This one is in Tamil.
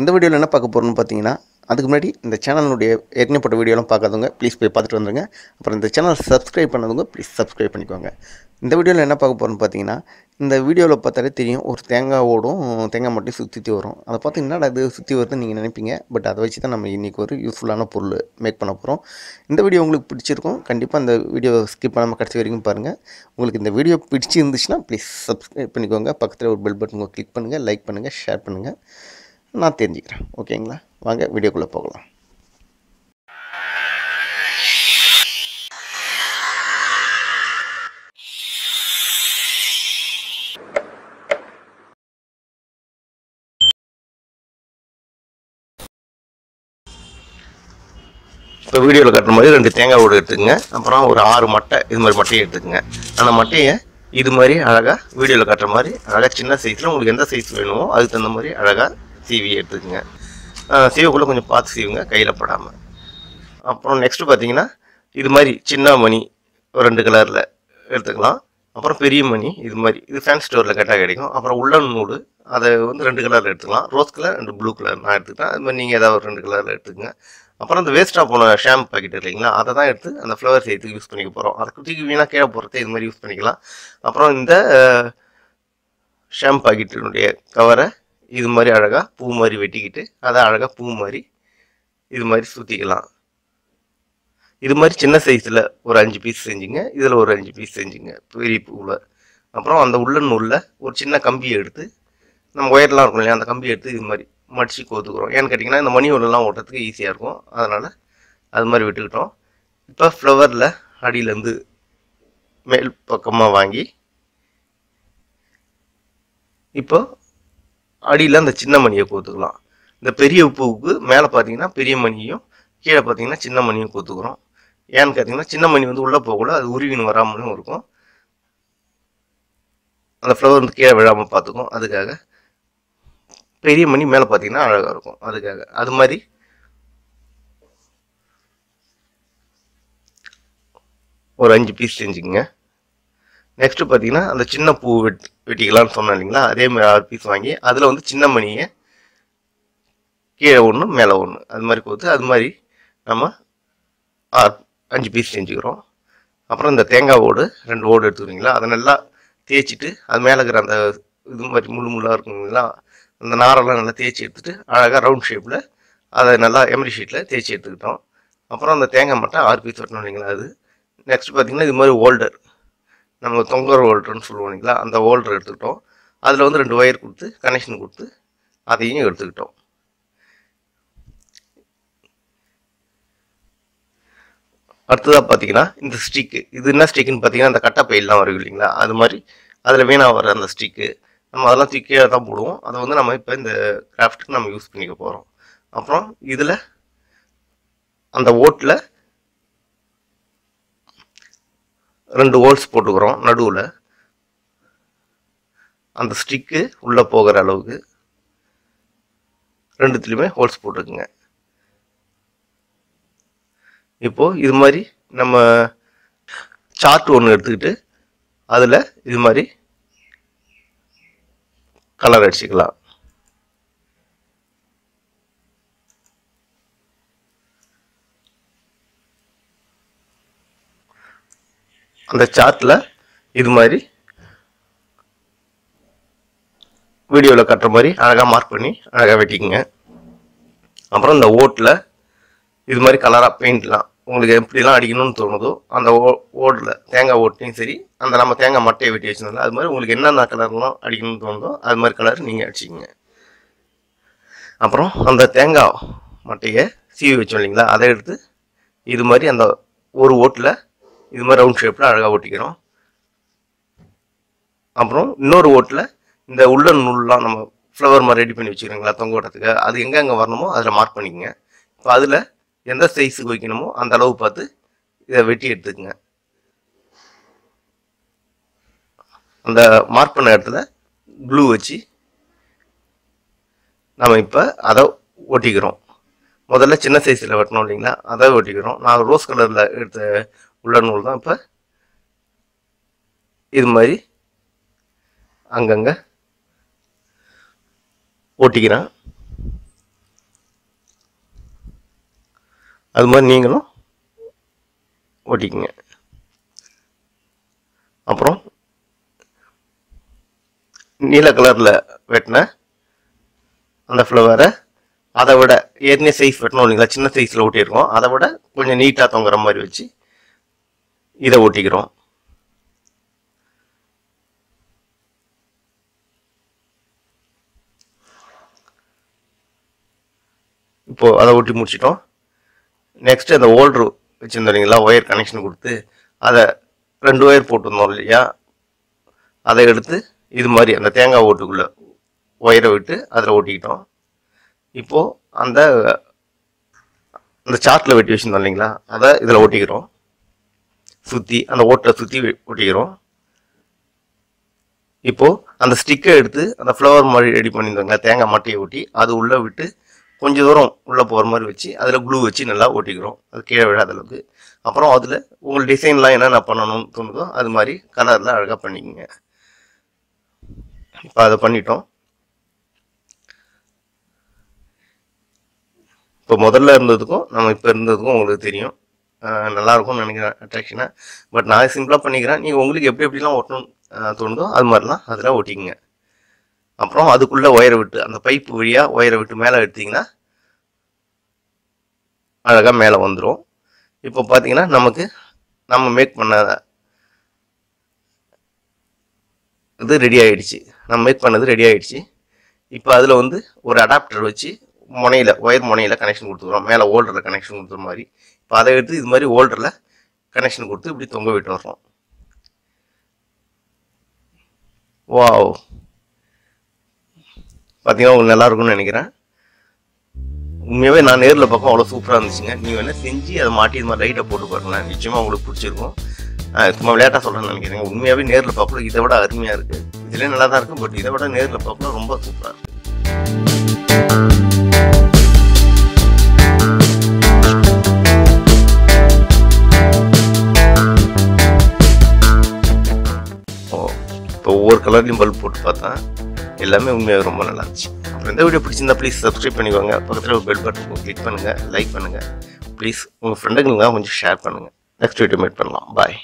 இந்த வீடியோல என்ன பார்க்க போறோம்னு பாத்தீங்கன்னா அதுக்கு முன்னாடி இந்த சேனலுடைய ஏற்கனவே போட்ட வீடியோலாம் பார்க்காதவங்க ப்ளீஸ் போய் பார்த்துட்டு வந்துருங்க. அப்புறம் இந்த சேனலை சப்ஸ்கிரைப் பண்ணாதவங்க ப்ளீஸ் சப்ஸ்கிரைப் பண்ணிக்கோங்க. இந்த வீடியோல என்ன பார்க்க போறோம்னு பாத்தீங்கன்னா இந்த வீடியோல பார்த்தாலே தெரியும் ஒரு தேங்காய் ஓடும் தேங்காய் மட்டும் சுத்திட்டு வரும். அத பார்த்து என்னடா இது சுத்தி வருதுன்னு நீங்க நினைப்பீங்க. பட் அதை வச்சு தான் நம்ம இன்னைக்கு ஒரு யூஸ்ஃபுல்லான பொருள் மேக் பண்ண போறோம். இந்த வீடியோ உங்களுக்கு பிடிச்சிருக்கும் கண்டிப்பா இந்த வீடியோவை ஸ்கிப் பண்ணாம கடைசி வரைக்கும் பாருங்க. உங்களுக்கு இந்த வீடியோ பிடிச்சிருந்துச்சுனா ப்ளீஸ் சப்ஸ்கிரைப் பண்ணிக்கோங்க. பக்கத்துல ஒரு பெல் பட்டனை கிளிக் பண்ணுங்க, லைக் பண்ணுங்க, ஷேர் பண்ணுங்க. நான் தெரிஞ்சுக்கிறேன். ஓகேங்களா, வாங்க வீடியோக்குள்ளே போகலாம். இப்போ வீடியோவில் கட்டுற மாதிரி ரெண்டு தேங்காய் ஓடு எடுத்துக்கங்க. அப்புறம் ஒரு 6 மட்டை இது மாதிரி மட்டையை எடுத்துக்கங்க. அந்த மட்டையை இது மாதிரி அழகாக வீடியோவில் கட்டுற மாதிரி அழகாக சின்ன சைஸில் உங்களுக்கு எந்த சைஸ் வேணுமோ அதுக்கு தகுந்த மாதிரி அழகாக சீவி எடுத்துக்கங்க. சீவக்குள்ளே கொஞ்சம் பார்த்து சீவுங்க கையில் படாமல். அப்புறம் நெக்ஸ்ட்டு பார்த்தீங்கன்னா இது மாதிரி சின்ன மணி ரெண்டு கலரில் எடுத்துக்கலாம். அப்புறம் பெரிய மணி இது மாதிரி இது ஃபேன்ஸ் ஸ்டோரில் கரெக்டாக கிடைக்கும். அப்புறம் உள்ளன் நூடு அதை வந்து 2 கலரில் எடுத்துக்கலாம். Rose colour and blue colour நான் எடுத்துக்கிட்டேன். அது மாதிரி நீங்கள் ஏதாவது 2 கலரில் எடுத்துக்கங்க. அப்புறம் அந்த வேஸ்ட்டாக போன ஷாம்பு பாக்கெட் இல்லைங்களா, அதை தான் எடுத்து அந்த ஃப்ளவர் செய்யறதுக்கு யூஸ் பண்ணிக்க போகிறோம். அதை குத்திக்கு வீணாக கீழே போகிறதே இது மாதிரி யூஸ் பண்ணிக்கலாம். அப்புறம் இந்த ஷாம்பு பாக்கெட்டினுடைய கவரை இது மாதிரி அழகாக பூ மாதிரி வெட்டிக்கிட்டு அதை அழகாக பூ மாதிரி இது மாதிரி சுற்றிக்கலாம். இது மாதிரி சின்ன சைஸில் ஒரு 5 பீஸ் செஞ்சுங்க, இதில் ஒரு 5 பீஸ் செஞ்சுங்க பெரிய பூவில். அப்புறம் அந்த உள்ள நூலில் ஒரு சின்ன கம்பியை எடுத்து நம்ம ஒயர்லாம் இருக்கும் இல்லையா, அந்த கம்பியை எடுத்து இது மாதிரி மடித்து கோத்துக்கிறோம். ஏன்னு கேட்டிங்கன்னா இந்த மணி உள்ளெல்லாம் ஓட்டுறதுக்கு ஈஸியாக இருக்கும், அதனால் அது மாதிரி விட்டுக்கிட்டோம். இப்போ ஃப்ளவரில் அடியிலேருந்து மேல் பக்கமாக வாங்கி இப்போ அடியில் அந்த சின்ன மணியை கோத்துக்கலாம். இந்த பெரிய பூவுக்கு மேலே பார்த்தீங்கன்னா பெரிய மணியும் கீழே பார்த்தீங்கன்னா சின்ன மணியும் கோத்துக்கிறோம். ஏன்னு கேட்டிங்கன்னா சின்ன மணி வந்து உள்ளே போகக்கூட அது உருவின்னு வராமலும் இருக்கும், அந்த ஃப்ளவர் வந்து கீழே விழாமல் பார்த்துக்கும். அதுக்காக பெரிய மணி மேலே பார்த்தீங்கன்னா அழகாக இருக்கும். அதுக்காக அது மாதிரி ஒரு 5 பீஸ் செஞ்சுக்கோங்க. நெக்ஸ்ட்டு பார்த்தீங்கன்னா அந்த சின்ன பூ வெட்டிக்கலாம்னு சொன்னேன் இல்லைங்களா, அதேமாதிரி 6 பீஸ் வாங்கி அதில் வந்து சின்ன மணியை கீழே ஒன்று மேலே ஒன்று அது மாதிரி கொடுத்து அது மாதிரி நம்ம 5 பீஸ் செஞ்சுக்கிறோம். அப்புறம் இந்த தேங்காய் ஓடு 2 ஓடு எடுத்துக்கிறீங்களா, அதை நல்லா தேய்ச்சிட்டு அது மேலே இருக்கிற அந்த இது மாதிரி முழு முள்ளாக இருக்குங்களா அந்த நாரெல்லாம் நல்லா தேய்ச்சி எடுத்துகிட்டு அழகாக ரவுண்ட் ஷேப்பில் அதை நல்லா எம்ரி ஷீட்டில் தேய்ச்சி எடுத்துக்கிட்டோம். அப்புறம் அந்த தேங்காய் மட்டும் 6 பீஸ் வெட்டணும் இல்லைங்களா. அது நெக்ஸ்ட் பார்த்திங்கன்னா இது மாதிரி ஹோல்டர் நம்ம தொங்கர் ஹோல்டர்னு சொல்லுவோம் இல்லைங்களா, அந்த ஹோல்டர் எடுத்துக்கிட்டோம். அதில் வந்து 2 ஒயர் கொடுத்து கனெக்ஷன் கொடுத்து அதையும் எடுத்துக்கிட்டோம். அடுத்ததாக பார்த்தீங்கன்னா இந்த ஸ்டிக்கு, இது என்ன ஸ்டிக்குன்னு பார்த்தீங்கன்னா அந்த கட்டை பயிலெலாம் வரும் இல்லைங்களா, அது மாதிரி அதில் வீணாக வர அந்த ஸ்டிக்கு நம்ம அதெல்லாம் தூக்கியாக தான் போடுவோம். அதை வந்து நம்ம இப்போ இந்த கிராஃப்ட்டுக்கு நம்ம யூஸ் பண்ணிக்க போகிறோம். அப்புறம் இதில் அந்த ஓட்டில் 2 ஹோல்ஸ் போட்டுக்கிறோம் நடுவில், அந்த ஸ்டிக்கு உள்ளே போகிற அளவுக்கு 2த்துலேயுமே ஹோல்ஸ் போட்டுக்குங்க. இப்போது இது மாதிரி நம்ம சார்ட் ஒன்று எடுத்துக்கிட்டு அதில் இது மாதிரி கலர் அடிச்சுக்கலாம். அந்த சார்ட்டில் இது மாதிரி வீடியோவில் கட்டுற மாதிரி அழகாக மார்க் பண்ணி அழகாக வெட்டிக்குங்க. அப்புறம் இந்த ஓட்டில் இது மாதிரி கலராக பெயிண்ட்லாம் உங்களுக்கு எப்படிலாம் அடிக்கணும்னு தோணுதோ அந்த ஓட்டில் தேங்காய் ஓட்லையும் சரி அந்த நம்ம தேங்காய் மட்டையை வெட்டி வச்சுருந்தோம்ல அது மாதிரி உங்களுக்கு என்னென்ன கலர்லாம் அடிக்கணும்னு தோணுதோ அது மாதிரி கலர் நீங்கள் அடிச்சிக்கங்க. அப்புறம் அந்த தேங்காய் மட்டையை சீவி வச்சோம் இல்லைங்களா, அதை எடுத்து இது மாதிரி அந்த ஒரு ஓட்டில் இது மாதிரி ரவுண்ட் ஷேப்பில் அழகாக ஓட்டிக்கிறோம். அப்புறம் இன்னொரு ஓட்டில் இந்த உள்ள நூல்லாம் நம்ம ஃப்ளவர் மாதிரி ரெடி பண்ணி வச்சுக்கிறோங்களா தொங்க ஓட்டத்துக்கு, அது எங்கெங்கே வரணுமோ அதில் மார்க் பண்ணிக்கங்க. இப்போ அதில் எந்த சைஸுக்கு வைக்கணுமோ அந்த அளவு பார்த்து இதை வெட்டி எடுத்துக்கங்க. அந்த மார்க் பண்ண இடத்துல க்ளூ வச்சு நம்ம இப்போ அதை ஓட்டிக்கிறோம். முதல்ல சின்ன சைஸில் வெட்டணும் இல்லைங்களா, அதை ஒட்டிக்கிறோம். நான் ரோஸ் கலரில் எடுத்த உள்ள நூல் தான் இப்போ இது மாதிரி அங்கங்கே ஓட்டிக்கிறேன். அது மாதிரி நீங்களும் ஓட்டிக்கங்க. அப்புறம் நீல கலரில் வெட்டின அந்த ஃப்ளவரை அதை விட ஏற்கனவே சைஸ் வெட்டணும் இல்லைங்களா, சின்ன சைஸில் ஓட்டியிருக்கோம், அதை விட கொஞ்சம் நீட்டாக தொங்குற மாதிரி வச்சு இதை ஓட்டிக்கிறோம். இப்போது அதை ஓட்டி முடிச்சிட்டோம். நெக்ஸ்ட்டு அந்த ஓல்ட்ரு வச்சுருந்தோம் ஒயர் கனெக்ஷன் கொடுத்து அதை ரெண்டு ஒயர் போட்டுருந்தோம் இல்லையா, அதை எடுத்து இது மாதிரி அந்த தேங்காய் ஓட்டுக்குள்ளே ஒயரை விட்டு அதில் ஓட்டிக்கிட்டோம். இப்போது அந்த அந்த சார்ட்டில் வெட்டி வச்சுருந்தோம் இல்லைங்களா, அதை இதில் ஓட்டிக்கிறோம். சுற்றி அந்த ஓட்டை சுற்றி ஓட்டிக்கிறோம். இப்போது அந்த ஸ்டிக்கை எடுத்து அந்த ஃப்ளவர் மாதிரி ரெடி பண்ணியிருந்தோங்க, தேங்காய் மட்டையை ஓட்டி அது உள்ளே விட்டு கொஞ்சம் தூரம் உள்ளே போகிற மாதிரி வச்சு அதில் க்ளூ வச்சு நல்லா ஓட்டிக்கிறோம், அது கீழே விழாத அளவுக்கு. அப்புறம் அதில் உங்கள் டிசைன்லாம் என்னென்ன பண்ணணும்னு தோணுதோ அது மாதிரி கலரில் அழகாக பண்ணிக்கோங்க. இப்போ அதை பண்ணிட்டோம். இப்போ முதல்ல இருந்ததுக்கும் நம்ம இப்போ இருந்ததுக்கும் உங்களுக்கு தெரியும், நல்லாயிருக்கும்னு நினைக்கிறேன் அட்ராக்ஷனாக. பட் நான் சிம்பிளாக பண்ணிக்கிறேன், நீங்கள் உங்களுக்கு எப்படி எப்படிலாம் ஓட்டணும்னு தோணுதோ அது மாதிரிலாம் அதில் ஓட்டிக்கங்க. அப்புறம் அதுக்குள்ளே ஒயரை விட்டு அந்த பைப்பு வழியாக ஒயரை விட்டு மேலே எடுத்திங்கன்னா அழகாக மேலே வந்துடும். இப்போ பார்த்தீங்கன்னா நமக்கு நம்ம மேக் பண்ண இது ரெடி ஆகிடுச்சு, நம்ம மேக் பண்ணது ரெடி ஆகிடுச்சு. இப்போ அதில் வந்து ஒரு அடாப்டர் வச்சு முனையில் ஒயர் முனையில் கனெக்ஷன் கொடுத்துக்கிறோம், மேலே ஹோல்டரில் கனெக்ஷன் கொடுத்துற மாதிரி. இப்போ அதை எடுத்து இது மாதிரி ஹோல்டரில் கனெக்ஷன் கொடுத்து இப்படி தொங்க விட்டு வர்றோம். வாவ், பார்த்தீங்கன்னா உங்களுக்கு நல்லாயிருக்கும்னு நினைக்கிறேன். உண்மையாகவே நான் நேரில் பக்கம் அவ்வளோ சூப்பராக இருந்துச்சுங்க. நீங்கள் வேணால் செஞ்சு அதை மாட்டி இது மாதிரி லைட்டை போட்டு பாருங்களேன், நிச்சயமாக உங்களுக்கு பிடிச்சிருக்கும். சும்மா விளையாட்டாக சொல்கிறேன்னு நினைக்கிறேங்க, உண்மையாகவே நேரில் பார்க்கலாம் இதை விட அருமையாக இருக்குது. இதுலேயே நல்லா தான் இருக்கும், பட் இதை விட நேரில் பார்க்கலாம் ரொம்ப சூப்பராக இருக்குது. இப்போ ஒவ்வொரு கலர்லையும் பல்ப் போட்டு பார்த்தேன், எல்லாமே உண்மையாக ரொம்ப நல்லா இருந்துச்சு. அப்புறம் இந்த வீடியோ பிடிச்சிருந்தா ப்ளீஸ் சப்ஸ்கிரைப் பண்ணிக்கோங்க, பக்கத்தில் ஒரு பெல் பட்டன் கிளிக் பண்ணுங்கள், லைக் பண்ணுங்கள், ப்ளீஸ் உங்கள் ஃப்ரெண்டுங்களுக்காக கொஞ்சம் ஷேர் பண்ணுங்கள். நெக்ஸ்ட் வீடியோ மீட் பண்ணலாம், பாய்.